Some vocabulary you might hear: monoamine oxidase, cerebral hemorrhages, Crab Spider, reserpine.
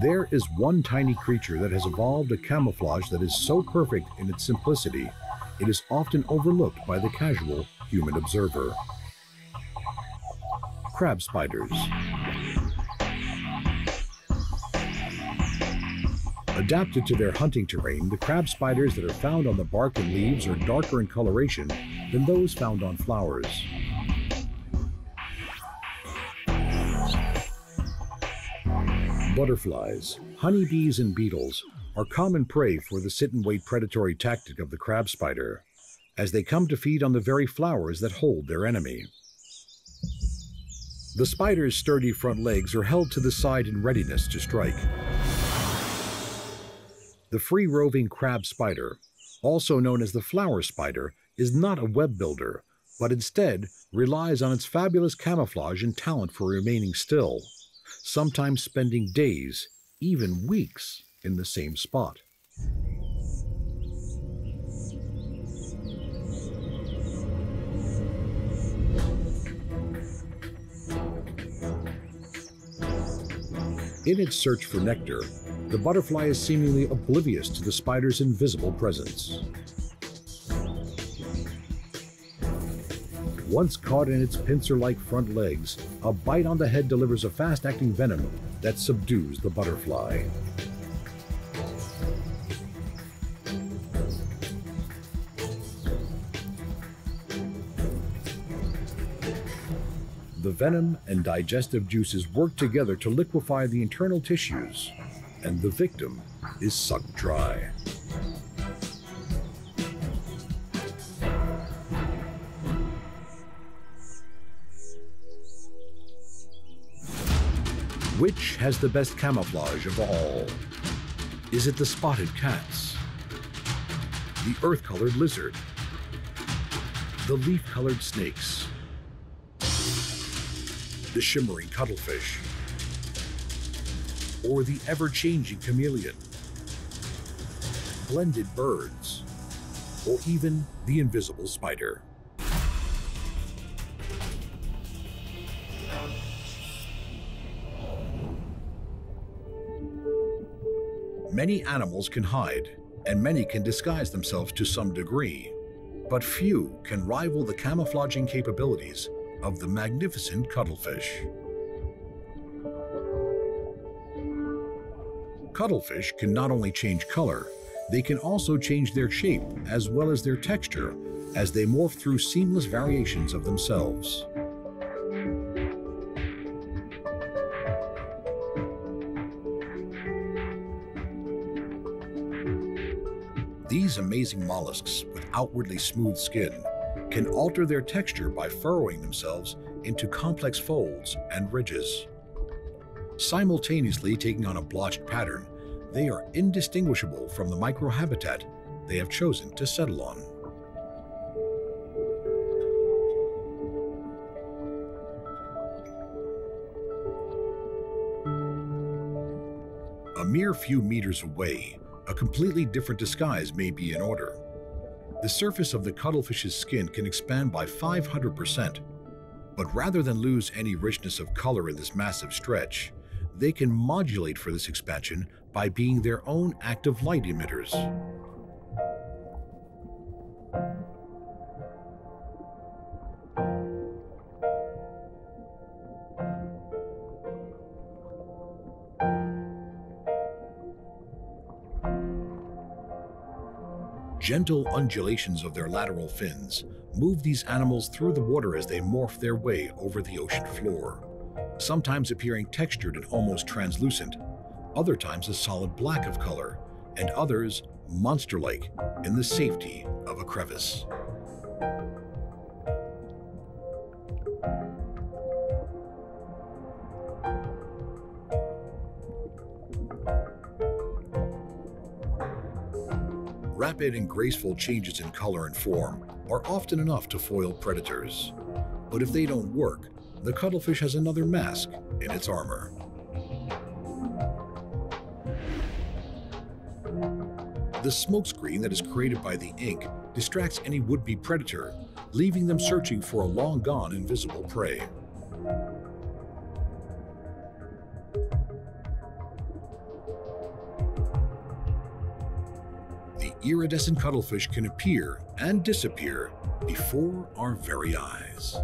There is one tiny creature that has evolved a camouflage that is so perfect in its simplicity, it is often overlooked by the casual human observer. Crab spiders. Adapted to their hunting terrain, the crab spiders that are found on the bark and leaves are darker in coloration than those found on flowers. Butterflies, honeybees, and beetles are common prey for the sit-and-wait predatory tactic of the crab spider, as they come to feed on the very flowers that hold their enemy. The spider's sturdy front legs are held to the side in readiness to strike. The free-roving crab spider, also known as the flower spider, is not a web builder, but instead relies on its fabulous camouflage and talent for remaining still, sometimes spending days, even weeks, in the same spot. In its search for nectar, the butterfly is seemingly oblivious to the spider's invisible presence. Once caught in its pincer-like front legs, a bite on the head delivers a fast-acting venom that subdues the butterfly. The venom and digestive juices work together to liquefy the internal tissues, and the victim is sucked dry. Which has the best camouflage of all? Is it the spotted cats? The earth-colored lizard? The leaf-colored snakes? The shimmering cuttlefish? Or the ever-changing chameleon, blended birds, or even the invisible spider? Many animals can hide, and many can disguise themselves to some degree, but few can rival the camouflaging capabilities of the magnificent cuttlefish. Cuttlefish can not only change color, they can also change their shape as well as their texture as they morph through seamless variations of themselves. These amazing mollusks with outwardly smooth skin can alter their texture by furrowing themselves into complex folds and ridges. Simultaneously taking on a blotched pattern, they are indistinguishable from the microhabitat they have chosen to settle on. A mere few meters away, a completely different disguise may be in order. The surface of the cuttlefish's skin can expand by 500%, but rather than lose any richness of color in this massive stretch, they can modulate for this expansion by being their own active light emitters. Gentle undulations of their lateral fins move these animals through the water as they morph their way over the ocean floor, sometimes appearing textured and almost translucent, other times a solid black of color, and others monster-like in the safety of a crevice. Rapid and graceful changes in color and form are often enough to foil predators, but if they don't work, the cuttlefish has another mask in its armor. The smokescreen that is created by the ink distracts any would-be predator, leaving them searching for a long-gone invisible prey. iridescent cuttlefish can appear and disappear before our very eyes.